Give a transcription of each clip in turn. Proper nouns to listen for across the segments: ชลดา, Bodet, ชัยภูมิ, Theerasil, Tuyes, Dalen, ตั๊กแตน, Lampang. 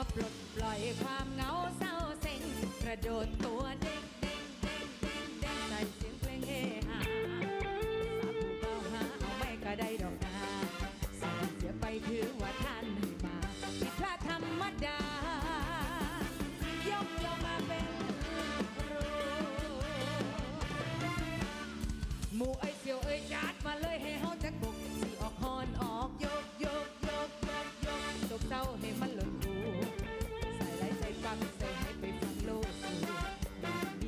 มาปลดปล่อยความเหงาเศร้าเซ็งกระโดดตัวเด้งเด้งเด้งเด้งเด้งใส่เสียงเพลงเฮฮาสาวผู้เฝ้าหาเอาไม่ก็ได้ดอกนาสาวเสียไปถือว่าท่านมาผิดพลาดธรรมดายกเรามาเป็นครูหมู่ไอ้เสี่ยวเอ้ยจัดมาเลยให้เฮาจักบุกสิออกฮอนออกโยกโยกโยกโยกโยกตกเศร้าให้มันหล่นหูใส่ไหลใส่ฟังใส่ให้ไปฟังโลกสูง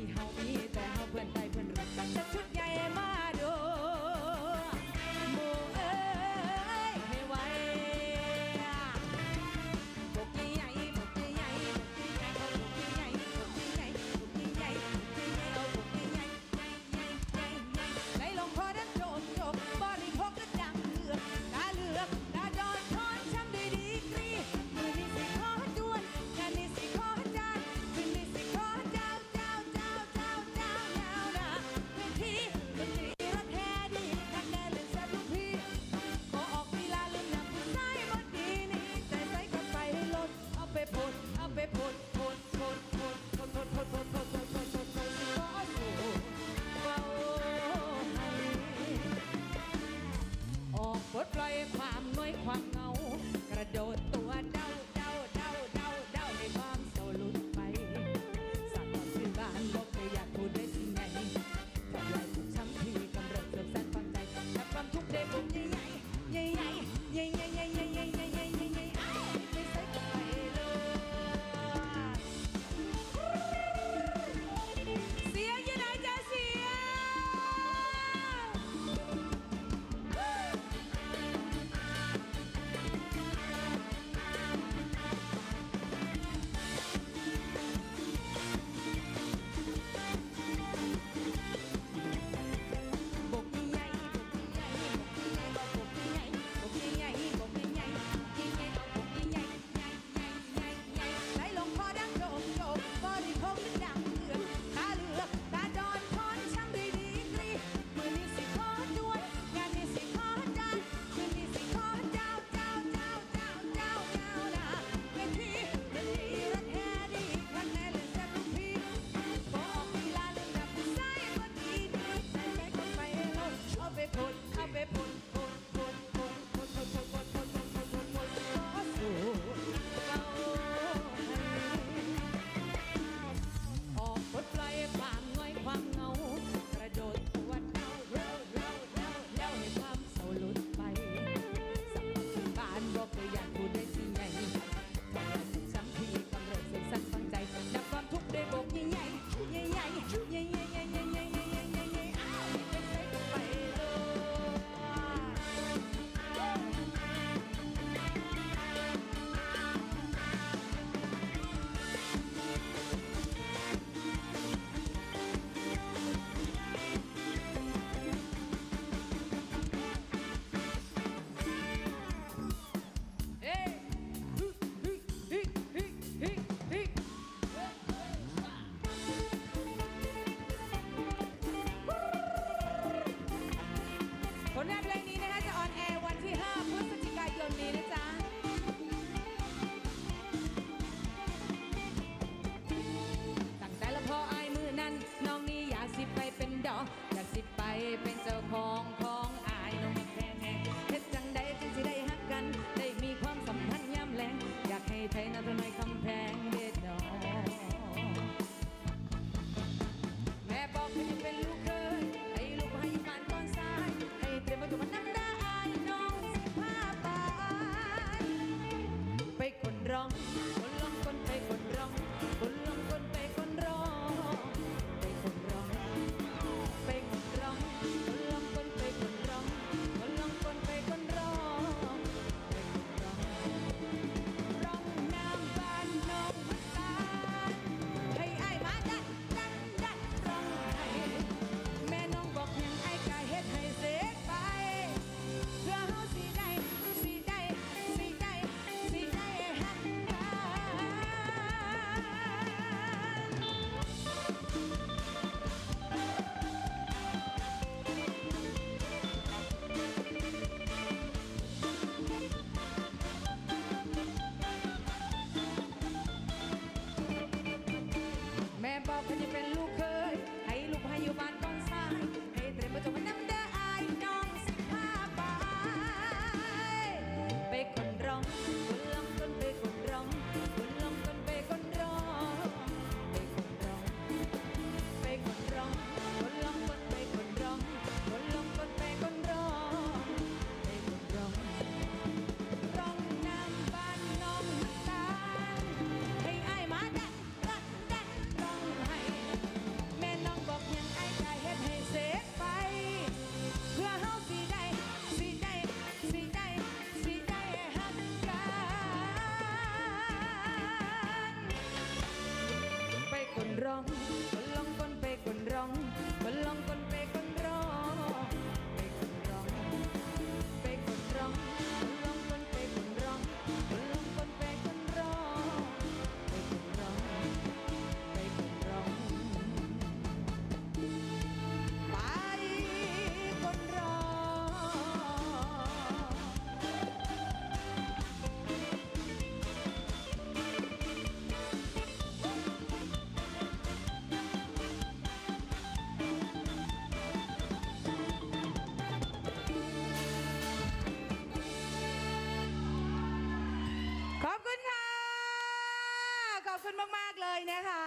คุณมากๆเลยนะคะ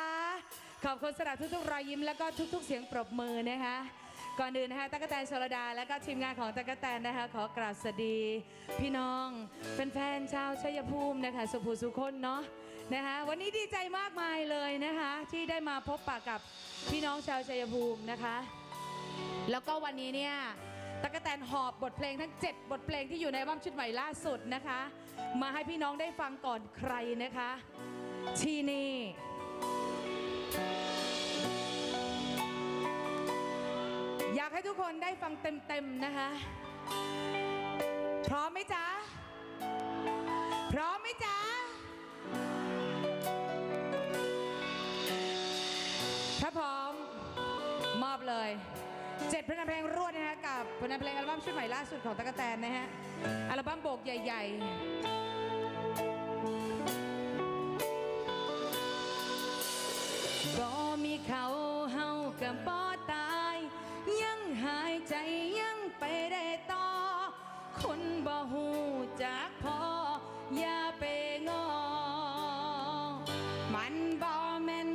ขอบคุณสำหรับทุกๆรอยยิ้มแล้วก็ทุกๆเสียงปรบมือนะคะก่อนอื่นนะคะตั๊กแตนชลดาและก็ทีมงานของตั๊กแตนนะคะขอกราบสวัสดีพี่น้องแฟนๆชาวชัยภูมินะคะสุภูสุคนเนาะนะคะวันนี้ดีใจมากมายเลยนะคะที่ได้มาพบปะกับพี่น้องชาวชัยภูมินะคะแล้วก็วันนี้เนี่ยตั๊กแตนหอบบทเพลงทั้ง7บทเพลงที่อยู่ในอัลบั้มชุดใหม่ล่าสุดนะคะมาให้พี่น้องได้ฟังก่อนใครนะคะที่นี่อยากให้ทุกคนได้ฟังเต็มๆนะคะพร้อมไหมจ๊ะพร้อมไหมจ๊ะถ้าพร้อมมอบเลย7ผลงานเพลงรวดนะคะกับผลงานเพลงอัลบั้มชุดใหม่ล่าสุดของตั๊กแตนนะฮะอัลบั้มโบกใหญ่ๆก็มีเขาเฮากับบ่ตายยังหายใจยังไปได้ต่อคนบ่หูจากพออย่าไปงอมันบ่แม่น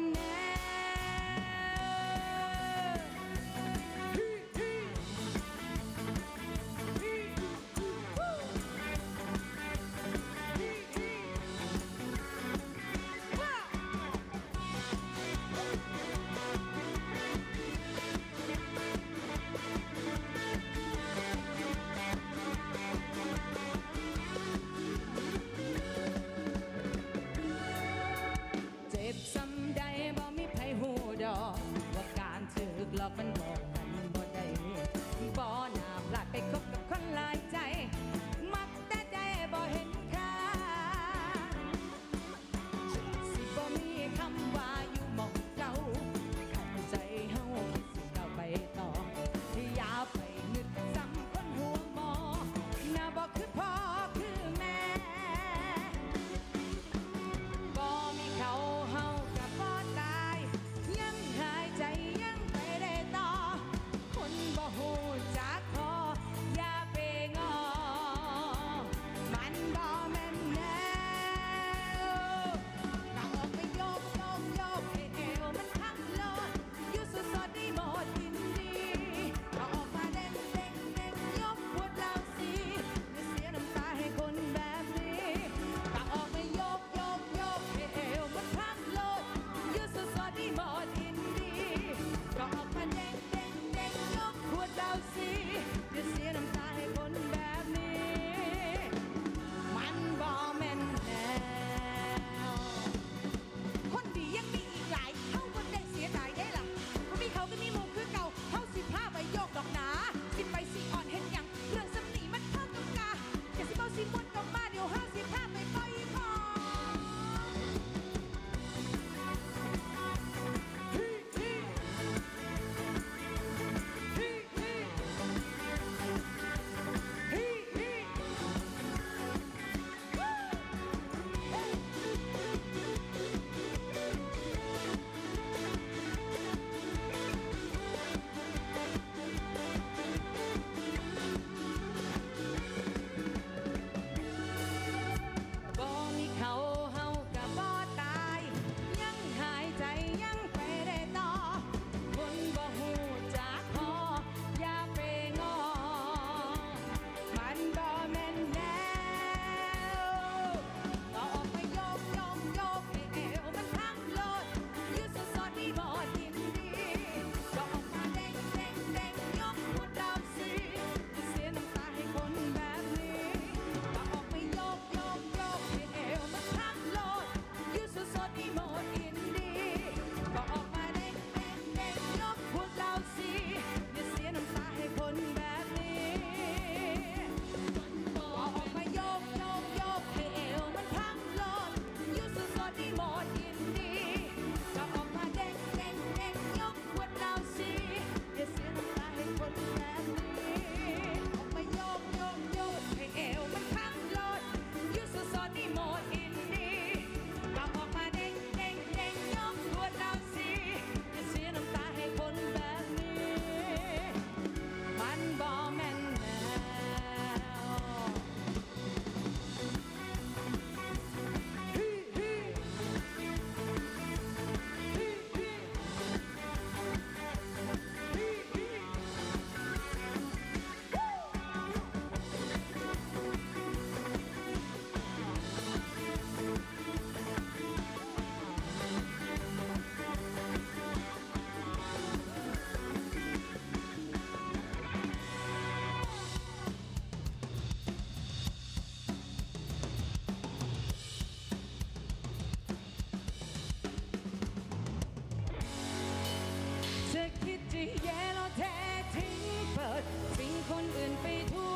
จะแย่เราแท้ทิ้งเปิดทิ้งคนอื่นไปทั่ว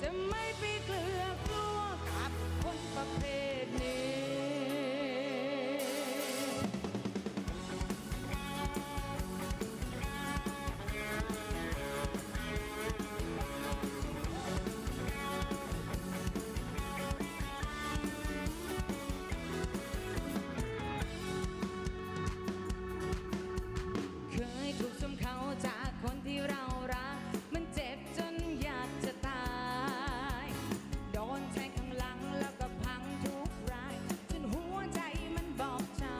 จะไม่ไปเกลือกลัวกับคนประเภทนี้จากคนที่เรารักมันเจ็บจนอยากจะตายโดนแทงข้างหลังแล้วก็พังทุกรายจนหัวใจมันบอบช้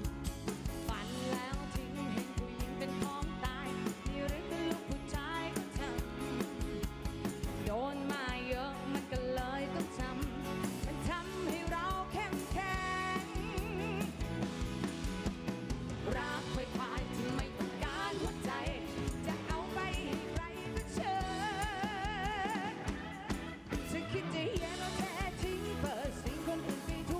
ำฝันแล้วถึงเห็นผู้หญิงเป็นของตายนี่หรือเป็นลูกผู้ชายก็ช้ำโดนมาเยอะมันก็เลยต้องช้ำมันทำให้เราเข้มแข็งรักค่อยๆที่ไม่หัวใจจะเอาไปให้ใครก็เชิญจะคิดจะแย่เราแท้ทิ้งเปิดสิ่งคนอื่นไปทั่ว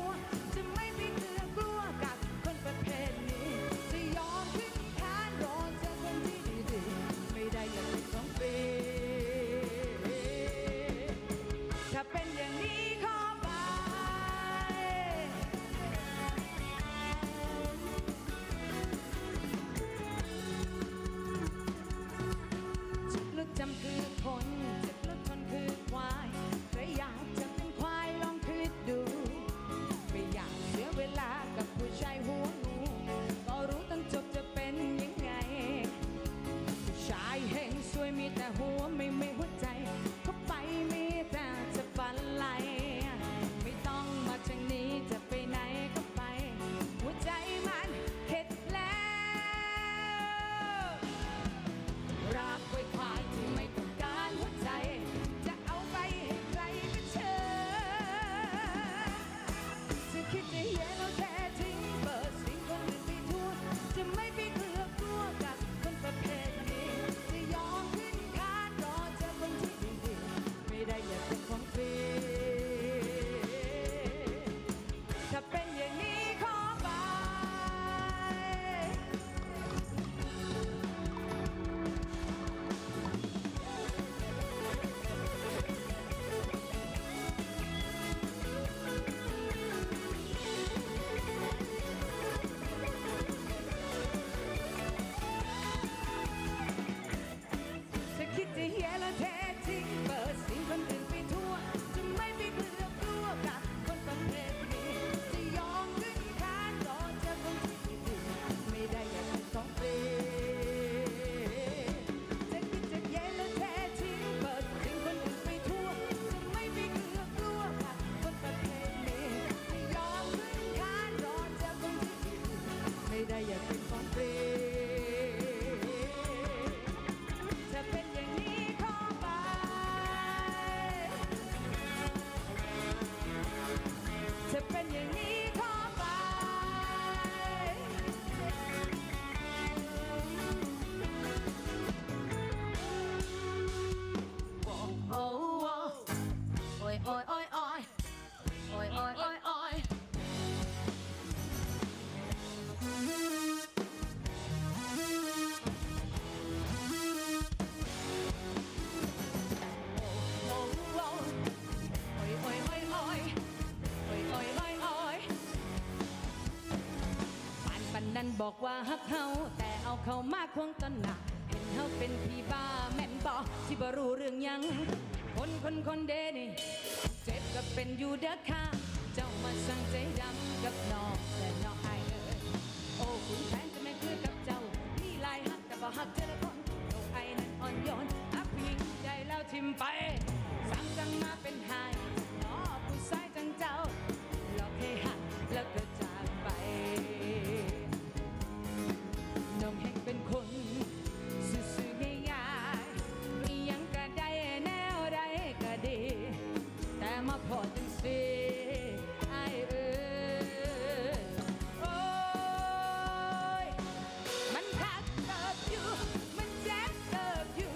จะไม่มีเกลือกลัวกับคนประเภทนี้จะยอมขึ้นคานรอเจอคนที่ดีๆไม่ได้อย่างที่ต้องเป็นถ้าเป็นอย่างนี้ขอไปจำคือคนเจ็บรถทนคือควายใครอยากจะเป็นควายลองคิดดูไม่อยากเสียเวลากับผู้ชายหัวงูก็รู้ตั้งจบจะเป็นยังไงผู้ชายเฮงสวยมีแต่หัวไม่หัวใจเข้าไปมีแต่จะฝันไหลไม่ต้องมาทางนี้จะไปไหนก็ไปหัวใจมันเข็ดแล้วรักไว้ควายที่ไม่ต้องการหัวใจจะเอาไปให้ใครก็เชิญจะคิดจะแย่เราแท้ทิ้งเปิดสิ่งคนอื่นไปทั่วจะไม่ไปเกลือกลัวกับคนประเภทนี้จะยอมขึ้นคานรอเจอคนที่ดีๆไม่ได้อยากเป็นของฟรีถ้าเป็นอย่างนี้ขอไปจะแย่แล้วแท้ทิ้งเปิดสิ่งคนอื่นไปทั่วจะไม่ไปเกลือกลัวกับคนประเภทนี้จะยอมขึ้นคานรอเจอคนที่ดีๆไม่ได้อย่างที่ต้องเป็นจะคิดจะแย่แล้วแท้ทิ้งเปิดสิ่งคนอื่นไปทั่วจะไม่ไปเกลือกลัวกับคนประเภทนี้จะยอมขึ้นคานรอเจอคนที่ดีๆไม่ได้อย่างที่ต้องเป็นจะเป็นอย่างนี้ขอไปโอ้โอ้ยโอ้ยโอ้ยโอ้ยโอ้ยโอ้ยโอ้ยโอ้ยปันนั้นบอกว่าฮักเฮาแต่เอาเขามาควงต้นหนักเห็นเฮาเป็นพี่บ้าแม่นบอกที่บ่รู้เรื่องยังคนเดนี่เจ็บก็เป็นอยู่เด้อค่ะเจ้ามาสั่งใจดำกับน้องแต่น้องอายเอ้ยโอ้คุณแฟนจะไม่คือกับเจ้ามีหลายฮักแต่บ่ฮักเธอละคนน้องอายนั้นอ่อนโยนอับยิงได้แล้วทิมไปสั่งจังมาเป็นหายน้องผู้ชายจังเจ้าหลอกให้ฮักแล้วก็จากไปน้องแห่งเป็นคนซื่อๆง่ายๆมียังก็ได้แนวใดก็ดีแต่มาพอจังสิไอ้เอ้ยโอ้ยมันทักเติบอยู่มันแจ๊กเติบอยู่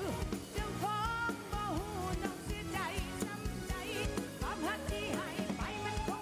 เจ้าของบ่หูน้องเสียใจช้ำใจความหักที่ให้ไปมันคง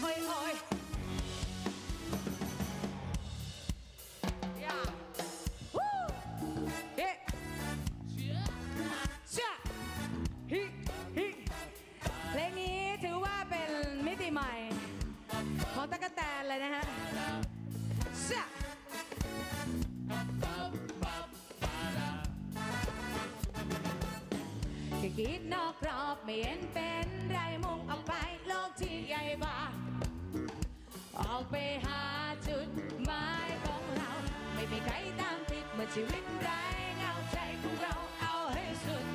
ตั๊กแตนเลยนะฮะแค่คิดนอกกรอบไม่เห็นเป็นไรมุ่งออกไปโลกที่ใหญ่กว่าออกไปหาจุดหมายของเราไม่มีใครตามติดเมื่อชีวิตไร้เงาใจของเราเอาให้สุด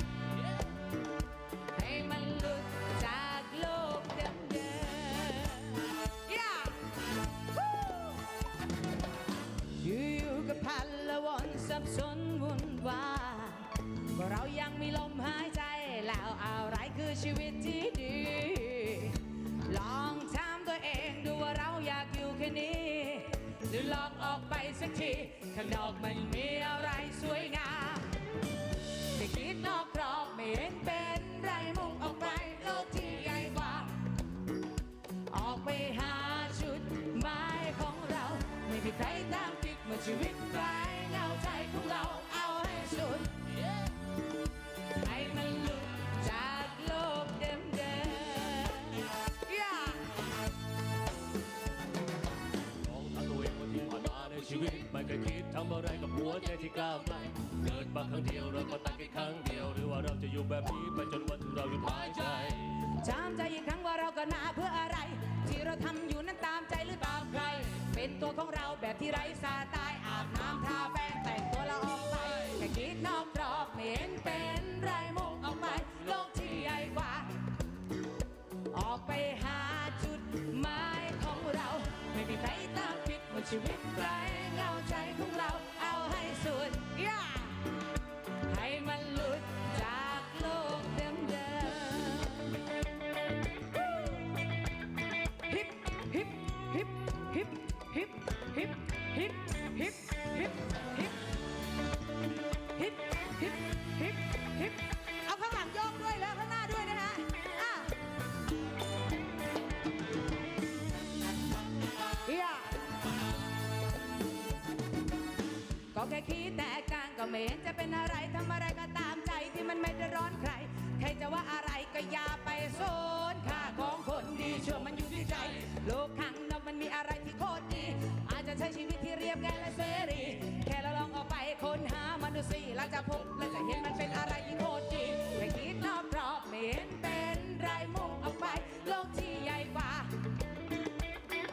ให้มันหลุดจากโลกเดิมอยู่ๆก็พันละวนสับสนวุ่นวายก็เรายังมีลมหายใจแล้วอะไรคือชีวิตที่ดีลองถามตัวเองดูว่าเราอยากอยู่แค่นี้หรือลองออกไปสักทีข้างนอกมันมีอะไรสวยงามแต่คิดนอกกรอบไม่เห็นเป็นไรมุ่งออกไปโลกที่ใหญ่กว่าออกไปหาจุดหมายของเราไม่มีใครตามติดเมื่อชีวิตไร้เงาใจของเราเอาให้สุดให้มันหลุดจากโลกเดิมเดิมลองถามตัวเองว่าที่ผ่านมาในชีวิตไม่เคยคิดทำอะไรกับหัวใจที่ก้าวไกลเกิดมาครั้งเดียวเราก็ตายแค่ครั้งเดียวหรือว่าเราจะอยู่แบบนี้ไปจนวันที่เราหยุดหายใจจำใจอีกครั้งว่าเราก็หนาเพื่ออะไรที่เราทำอยู่นั้นตามใจหรือตามใครเป็นตัวของเราแบบที่ไร้สาตายอาบน้ำทาแป้งแต่งตัวละออกไปแค่คิดนอกกรอบไม่เห็นเป็นไรมุ่งออกไปโลกที่ใหญ่กว่าออกไปหาจุดหมายของเราไม่มีใครตามติดว่าชีวิตไร้เงาใจของเราเอาให้สุดให้มันหลุดจากโลกเดิมเดิมฮิปเอาข้างหลังโยกด้วยแล้วข้างหน้าด้วยนะฮะก็แค่คิดแต่กลางก็ไม่เห็นจะเป็นอะไรทำอะไรก็ตามใจที่มันไม่ได้ร้อนใครใครจะว่าอะไรก็อย่าไปโซนค่าของคนดีชั่วมันอยู่ที่ใจโลกข้างนอกมันมีอะไรที่โคตรดีอาจจะใช้ชีวิตที่เรียบง่ายและเสรีแค่เราลองออกไปค้นหามันดูสิเราจะพบเราจะเห็นมันเป็นอะไรที่โคตรดีไม่คิดนอกกรอบไม่เห็นเป็นไรมุ่งออกไปโลกที่ใหญ่กว่า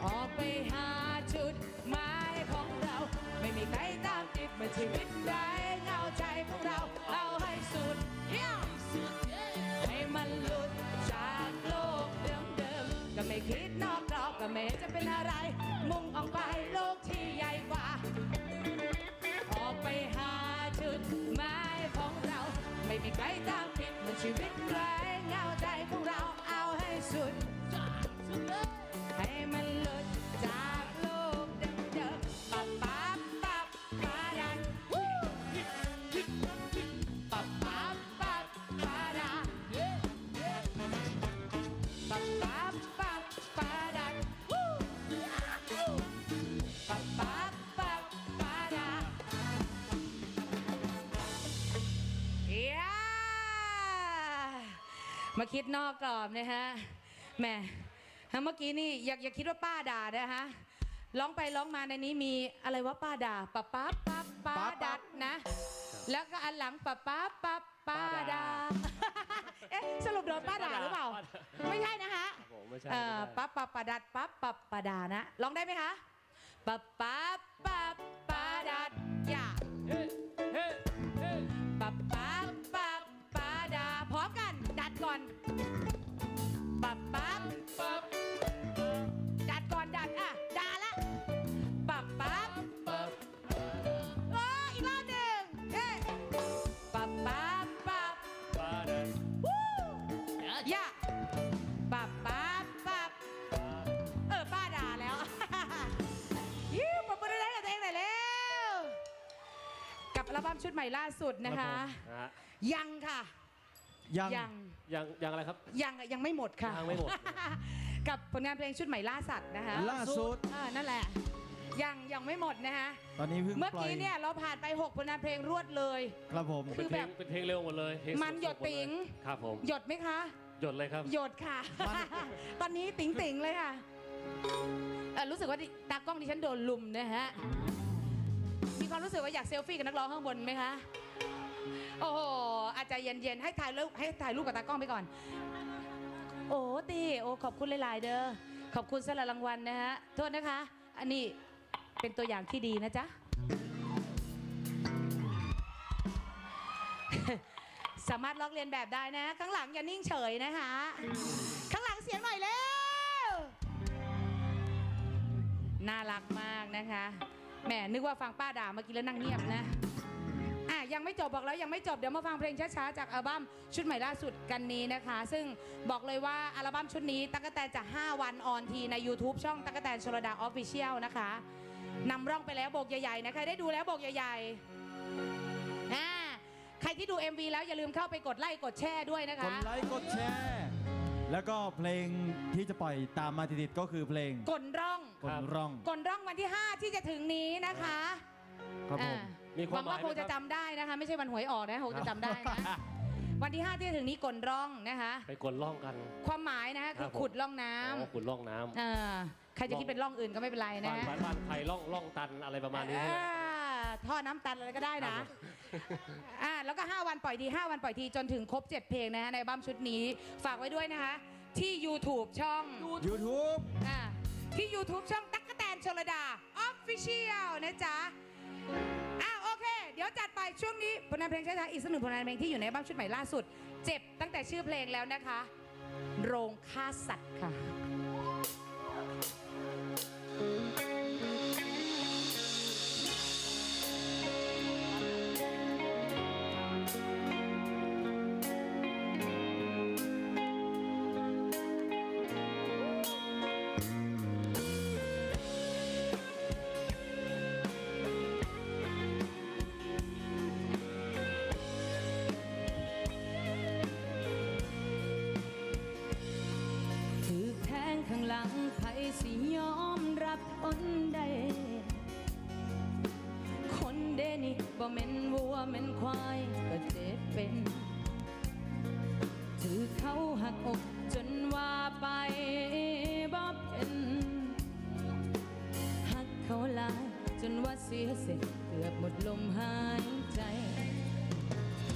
ออกไปหาจุดหมายของเราไม่มีใครตามติดเมื่อชีวิตไร้เงาใจของเราเอาให้สุดให้มันหลุดจากโลกเดิมๆก็ไม่คิดนอกกรอบก็ไม่จะเป็นอะไรมุ่งออกไปโลกที่ใหญ่กว่าออกไปหาจุดหมายของเราไม่มีใครตามติดเมื่อชีวิตไร้เงาใจของเราเอาให้สุดให้มันหลุดจากโลกเดิมๆปั๊บปั๊บปั๊บปาดันปั๊บปั๊บปั๊บปาดาปั๊บปั๊บปั๊บปาดันปั๊บปั๊บปั๊บปาดามาคิดนอกกรอบนะฮะแม่เมื่อกี้นี่อย่าคิดว่าป้าด่านะคะร้องไปร้องมาในนี้มีอะไรว่าป้าด่าป้าป้าป้าป้าดัดนะแล้วก็อันหลังป้าป้าป้าป้าด่าเอ๊ะสรุปโดนป้าด่าหรือเปล่าไม่ใช่นะคะป้าป้าป้าดัดป้าป้าป้าด่านะร้องได้ไหมคะป้าป้าป้าป้าดัดอย่าป้าป้าป้าป้าด่าพร้อมกันดัดก่อนป้าป้าป้าอัลบั้มชุดใหม่ล่าสุดนะคะยังค่ะยังอะไรครับยังไม่หมดค่ะ กับผลงานเพลงชุดใหม่ล่าสัตว์นะคะล่าสุดนั่นแหละยังไม่หมดนะคะตอนนี้เมื่อกี้เนี่ยเราผ่านไป6ผลงานเพลงรวดเลยครับผมคือแบบเป็นเพลงเร็วหมดเลยมันหยดติ๋งครับผมหยดไหมคะหยดเลยครับหยดค่ะตอนนี้ติ๋งเลยค่ะรู้สึกว่าตากล้องดิฉันโดนลุมนะฮะมีความรู้สึกว่าอยากเซลฟี่กับนักร้องข้างบนไหมคะโอ้โหอาจจะเย็นๆให้ถ่ายรูปกับตากล้องไปก่อนโอ้ตีโอ้ขอบคุณหลายๆเด้อขอบคุณสำหรับรางวัลนะฮะโทษนะคะอันนี้เป็นตัวอย่างที่ดีนะจ๊ะสามารถลอกเรียนแบบได้นะข้างหลังอย่านิ่งเฉยนะคะข้างหลังเสียงหน่อยเร็วน่ารักมากนะคะแหมนึกว่าฟังป้าด่าเมื่อกี้แล้วนั่งเงียบนะยังไม่จบบอกแล้วยังไม่จบเดี๋ยวมาฟังเพลงช้าๆจากอัลบั้มชุดใหม่ล่าสุดกันนี้นะคะซึ่งบอกเลยว่าอัลบั้มชุดนี้ตั๊กแตนจะ5วันออนทีใน YouTube ช่องตั๊กแตนชลดา Official นะคะนำร่องไปแล้วโบกใหญ่ๆนะใครได้ดูแล้วโบกใหญ่ๆใครที่ดู MV แล้วอย่าลืมเข้าไปกดไลค์กดแชร์ด้วยนะคะกดไลค์กดแชร์แล้วก็เพลงที่จะปล่อยตามมาติดๆก็คือเพลงกลนร่องวันที่5ที่จะถึงนี้นะคะครับผมหวังว่าคงจะจำได้นะคะไม่ใช่วันหวยออกนะคงจะจำได้นะวันที่5ที่ถึงนี้กลนร่องนะคะไปกลนร่องกันความหมายนะคะคือขุดร่องน้ำขุดร่องน้ำใครจะคิดเป็นร่องอื่นก็ไม่เป็นไรนะบ้านใครร่องตันอะไรประมาณนี้ท่อน้ำตันอะไรก็ได้นะแล้วก็5วันปล่อยที5วันปล่อยทีจนถึงครบ7เพลงนะคะในอัลบั้มชุดนี้ฝากไว้ด้วยนะคะที่ YouTube ช่อง YouTube ที่ YouTube ช่องตั๊กแตนชลดา Official นะจ๊ะโอเคเดี๋ยวจัดไปช่วงนี้ผลงานเพลงช้าๆอีกสักหนึ่งผลงานเพลงที่อยู่ในอัลบั้มชุดใหม่ล่าสุดเจ็บตั้งแต่ชื่อเพลงแล้วนะคะโรงฆ่าสัตว์ค่ะบ่แม่นวัวแม่นควายก็เจ็บเป็นถือเขาหักอกจนว่าไปบ่เป็นหักเขาหลายจนว่าเสียเสร็จเกือบหมดลมหายใจ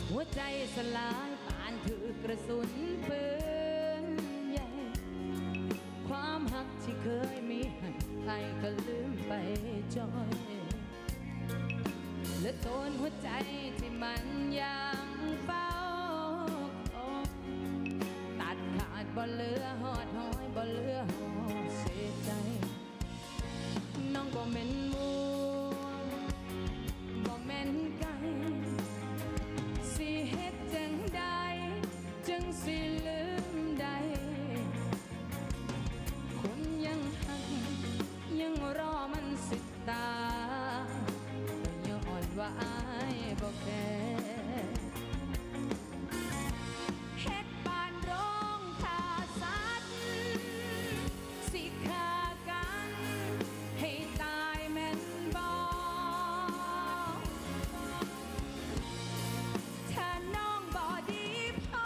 หัวใจสลายปานถือกระสุนปืนใหญ่ความหักที่เคยมีให้ใครก็ลืมไปจอยและโดนหัวใจที่มันยังเฝ้าตัดขาดบ่เหลือหอดห้อยบ่เหลือหอดเสียใจน้องบ่แม่นวัวบ่แม่นไก่สิเฮ็ดจังใดจังสิลืมใดคนยังหักยังรอมันสิตายว่าอายบอกแค่เฮ็ดบ้านโรงฆ่าสัตว์สิฆ่ากันให้ตายแม่นบ่ถ้าน้องบ่ดีพอ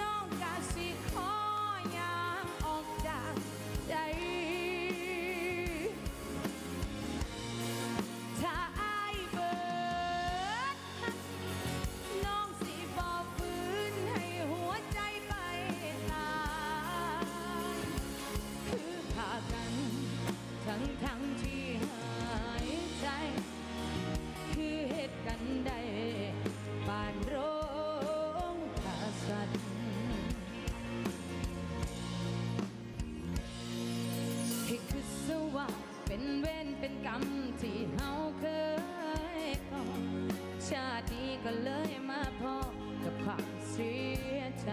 น้องก็สิขอย่างออกจากใจทั้งที่หายใจคือเหตุกันใดบ้านโรงฆ่าสัตว์ที่คือสว่าเป็นเวรเป็นกรรมที่เฮาเคยก่อชาตินี้ก็เลยมาพอกับความเสียใจ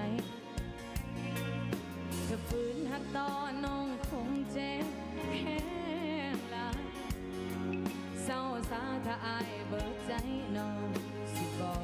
ถ้าฝืนหักต่อน้องคงเจ็บแห้งหลายเศร้าสาถ้าอายเบิกใจน้องสิบอก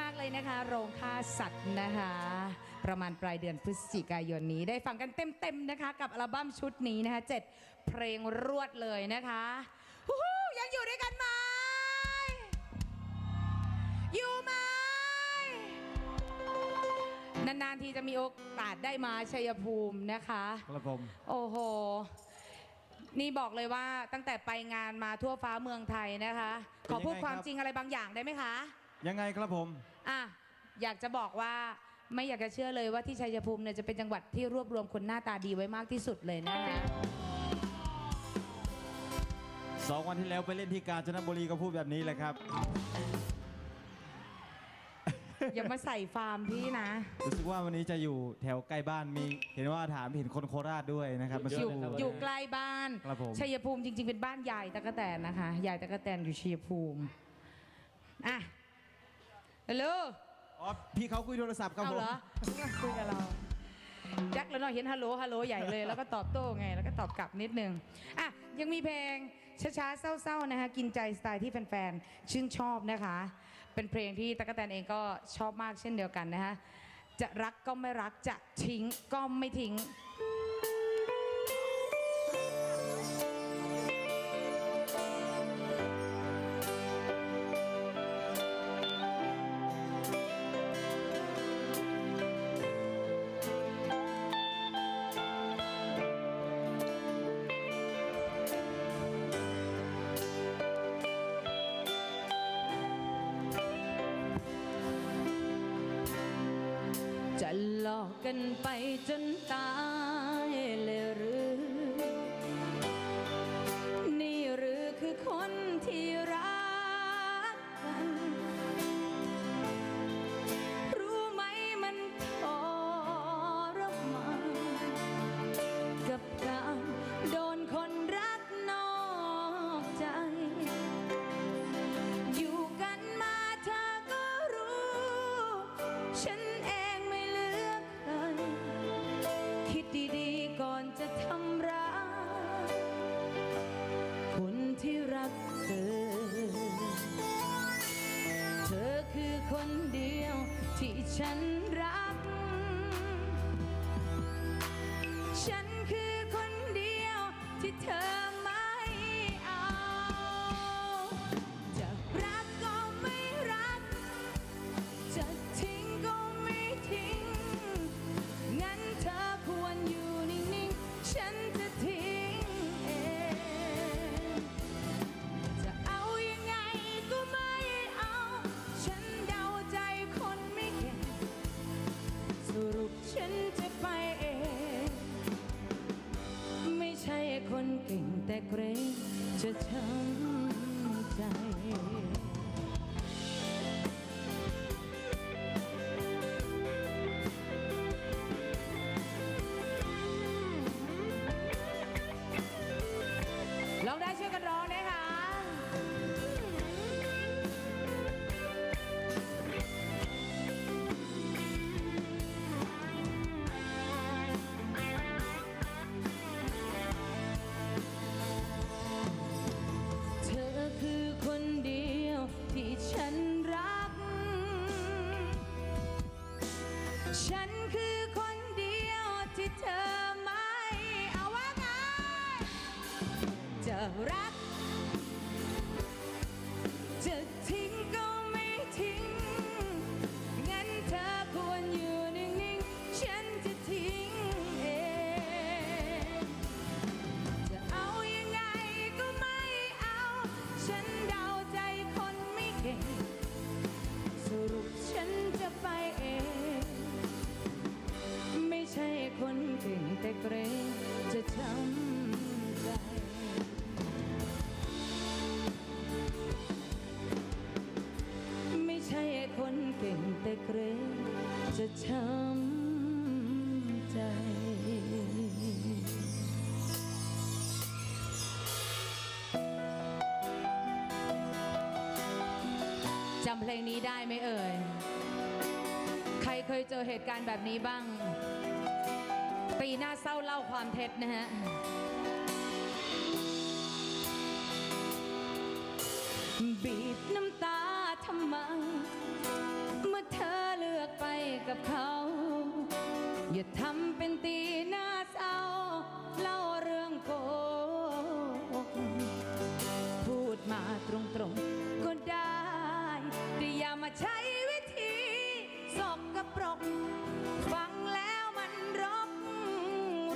มากๆเลยนะคะโรงฆ่าสัตว์นะคะประมาณปลายเดือนพฤศจิกายนนี้ได้ฟังกันเต็มๆนะคะกับอัลบั้มชุดนี้นะคะ7 เพลงรวดเลยนะคะยังอยู่ด้วยกันไหมอยู่ไหมนานๆทีจะมีโอกาสได้มาชัยภูมินะคะครับผมโอ้โหนี่บอกเลยว่าตั้งแต่ไปงานมาทั่วฟ้าเมืองไทยนะคะขอพูดความจริงอะไรบางอย่างได้ไหมคะยังไงครับผมอยากจะบอกว่าไม่อยากจะเชื่อเลยว่าที่ชัยภูมิเนี่ยจะเป็นจังหวัดที่รวบรวมคนหน้าตาดีไว้มากที่สุดเลยนะคะ2 วันที่แล้วไปเล่นที่กาญจนบุรีก็พูดแบบนี้แหละครับอย่ามาใส่ฟาร์มพี่นะรู้สึกว่าวันนี้จะอยู่แถวใกล้บ้านมีเห็นว่าถามเห็นคนโคราชด้วยนะครับอยู่ใกล้บ้านชัยภูมิจริงๆเป็นบ้านยายตะกะแตนนะคะยายตะกะแตนอยู่ชัยภูมิฮัลโหลอ๋อพี่เขาคุยโทรศัพท์ครับผมคุยกับเรายักแล้วเนาะเห็นฮัลโหลฮัลโหลใหญ่เลยแล้วก็ตอบโต้ไงแล้วก็ตอบกลับนิดนึงยังมีเพลงช้าๆเศร้าๆนะคะกินใจสไตล์ที่แฟนๆชื่นชอบนะคะเป็นเพลงที่ตั๊กแตนเองก็ชอบมากเช่นเดียวกันนะคะจะรักก็ไม่รักจะทิ้งก็ไม่ทิ้งหลอกกันไปจนตายเลยหรือนี่หรือคือคนที่รักกันรู้ไหมมันทรมานกับการโดนคนรักนอกใจอยู่กันมาเธอก็รู้ฉันดีๆก่อนจะทำร้ายคนที่รักเธอเธอคือคนเดียวที่ฉันรักฉันคือคนเดียวที่เธอไม่เอาจะรักก็ไม่รักจะทิ้งก็ไม่ทิ้งงั้นเธอควรอยู่นิ่งๆฉันจะทิ้งเองจะเอายังไงก็ไม่เอาฉันเดาใจคนไม่เก่งสรุปฉันจะไปเองไม่ใช่คนเก่งแต่เกรงจะช้ำใจร้องได้ช่วยกันร้องนะคะเธอคือคนเดียวที่ฉันรักฉันคือคนเดียวที่เธอจะรักจะทิ้งก็ไม่ทิ้งงั้นเธอควรอยู่นิ่งๆฉันจะทิ้งเองจะเอายังไงก็ไม่เอาฉันเดาใจคนไม่เก่งสรุปฉันจะไปเองไม่ใช่คนเก่งแต่เกรงจะทำใจไม่ใช่คนเก่งแต่เกรงจะช้ำใจจำเพลงนี้ได้ไหมเอ่ยใครเคยเจอเหตุการณ์แบบนี้บ้างตีหน้าเศร้าเล่าความเท็จนะฮะบีบน้ำตาทำไม อย่าทำเป็นตีหน้าเศร้าเล่าเรื่องโกหกพูดมาตรงๆก็ได้แต่อย่ามาใช้วิธีสกปรกฟังแล้วมันรบ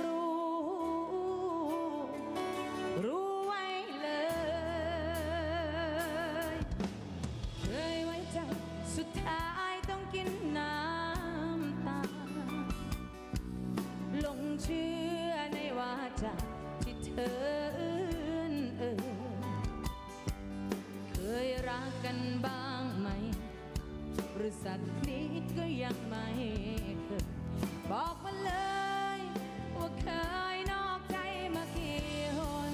รู้ไว้เลยเคยไว้ใจสุดท้ายต้องกินน้ำตาลงเชื่อในวาจาที่เธอเคยรักกันบ้างไหมหรือสักนิดก็ยังไม่เคยบอกมาเลยว่าเคยนอกใจมากี่หน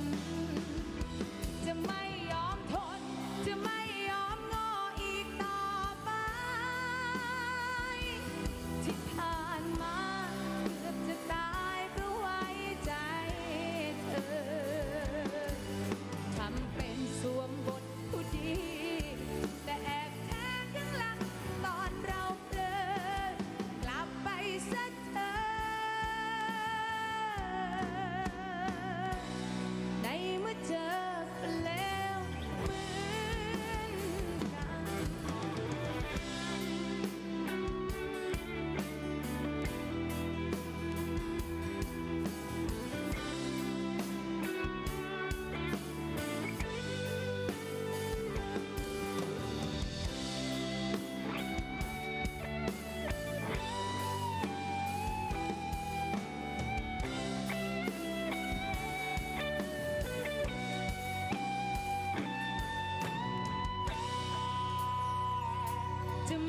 จะไม่ยอมทนจะไม่ยอมงออีกต่อไปที่ผ่านมาเกือบจะตายเพราะไว้ใจเธอทำเป็นสวมบทผู้ดีแต่แอบแทงข้างหลังตอนเราเผลอกลับไปซะเธอในเมื่อเจอแล้วเหมือนกันจะ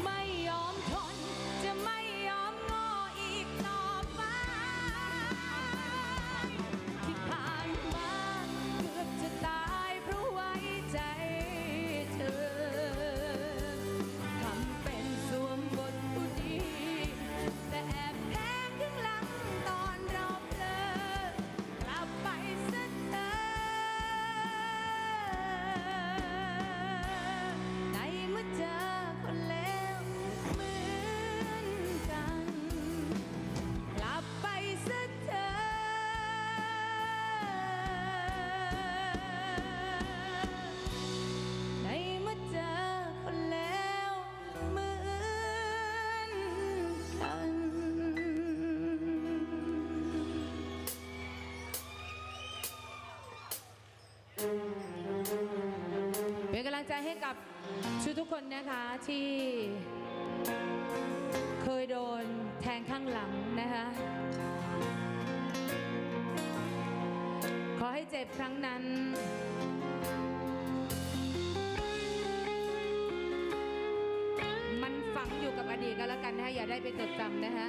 ไม่ยอมทนจะไม่ยอมงออีกต่อไปที่ผ่านมาเกือบจะตายเพราะไว้ใจเธอทำเป็นสวมบทผู้ดีแต่แอบแทงข้างหลังตอนเราเผลอกลับไปซะเธอในเมื่อเจอคนเลวเป็นกำลังใจให้กับทุกคนนะคะที่เคยโดนแทงข้างหลังนะคะขอให้เจ็บครั้งนั้นมันฝังอยู่กับอดีตก็แล้วกันนะคะอย่าได้ไปจดจำนะคะ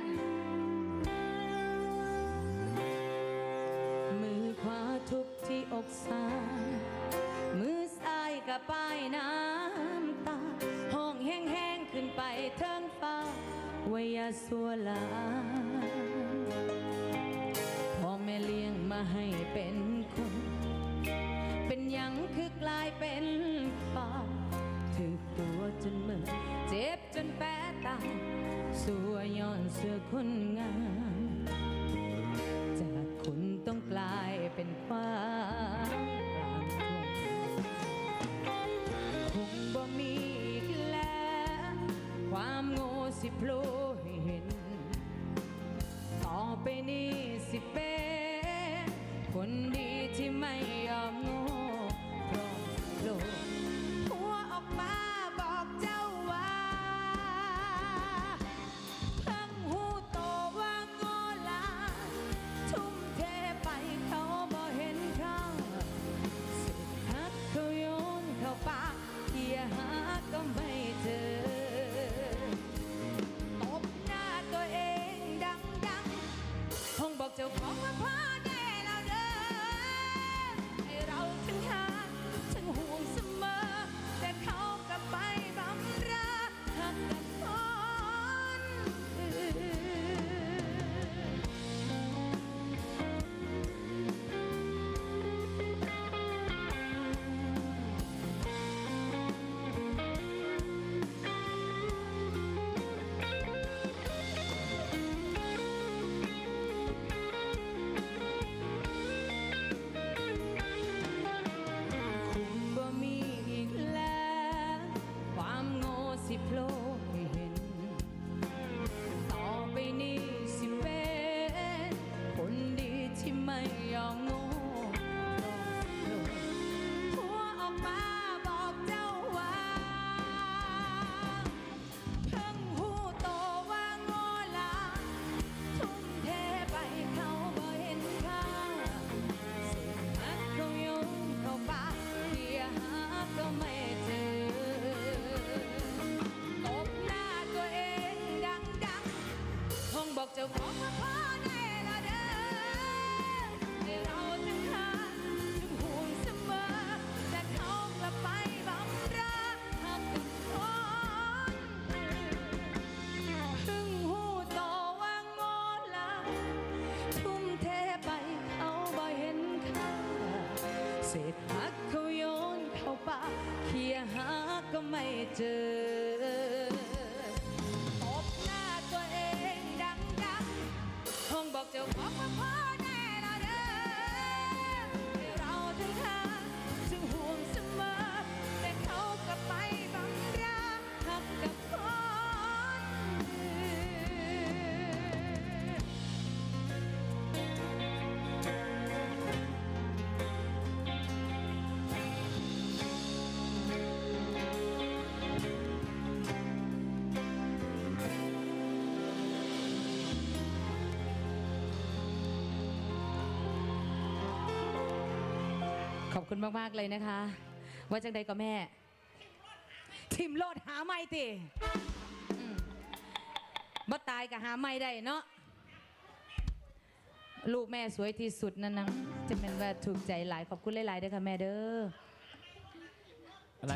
มือขวาทุบที่อกซ้ายมือซ้ายกระป้ายน้ำตาห้องแห้งๆขึ้นไปเทิงฟ้าว่าอย่าสัวหลาพ่อแม่เลี้ยงมาให้เป็นคนเป็นหยังคือกลายเป็นป่าถึงตัวจนเมื่อเจ็บจนแปะตาสัวย้อนเสื้อคนงามจากคนต้องกลายเป็นควายบ่มีอีกแล้วความโง่สิโผล่ให้เห็นต่อไปนี้สิเป็นคนดีที่ไม่ยอมโง่เพราะโลกหัวออกมาบอกเจ้าว่าเพิ่งหูโตว่าโง เศษหักเขาโยนเข้าป่าเขี่ยหาก็ไม่เจอตบหน้าตัวเองดังๆห้องบอกเจ้าของว่าพ่อแน่เราเด้อให้เราทั้งเธอซึ่งห่วงเสมอแต่เขากลับไปบังราหักกับคนขอบคุณมากๆเลยนะคะว่าจังใดก็แม่ทิมโลดหาไม่ติบ่ตายก็หาไม่ได้เนาะลูกแม่สวยที่สุดนั่นนะจะเป็นว่าถูกใจหลายขอบคุณหลายๆด้วยค่ะแม่เด้อ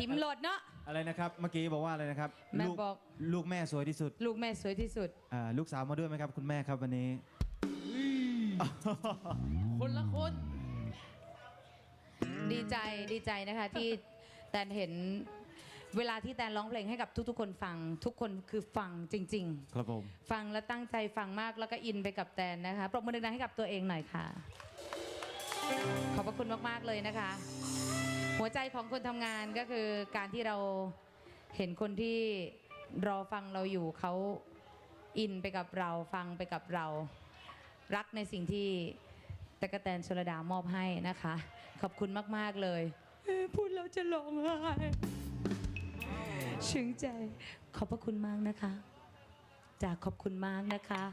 ทิมโลดเนาะอะไรนะครับเมื่อกี้บอกว่าอะไรนะครับแม่บอกลูกแม่สวยที่สุดลูกแม่สวยที่สุดลูกสาวมาด้วยไหมครับคุณแม่ครับวันนี้คนละคนดีใจนะคะที่แตนเห็นเวลาที่แตนร้องเพลงให้กับทุกๆคนฟังทุกคนคือฟังจริงๆครับผมฟังและตั้งใจฟังมากแล้วก็อินไปกับแตนนะคะปรบมือดังๆให้กับตัวเองหน่อยค่ะขอบพระคุณมากๆเลยนะคะหัวใจของคนทำงานก็คือการที่เราเห็นคนที่รอฟังเราอยู่เขาอินไปกับเราฟังไปกับเรารักในสิ่งที่ตะกะแตนชลดามอบให้นะคะขอบคุณมากๆเลยพูดแล้วจะร้องไห้ชื่นใจขอบพระคุณมากนะคะจากขอบคุณมากนะคะ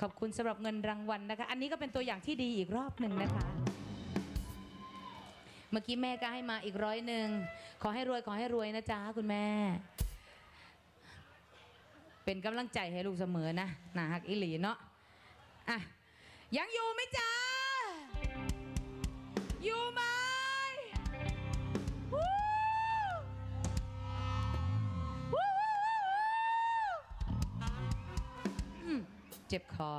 ขอบคุณสำหรับเงินรางวัลนะคะอันนี้ก็เป็นตัวอย่างที่ดีอีกรอบหนึ่งนะคะเมื่อกี้แม่ก็ให้มาอีก100ขอให้รวยขอให้รวยนะจ๊ะคุณแม่เป็นกำลังใจให้ลูกเสมอนะหนาหักอิหลีเนาะอ่ะยังอยู่ไหมจ๊ะอยู่ไหมเจ็บคอ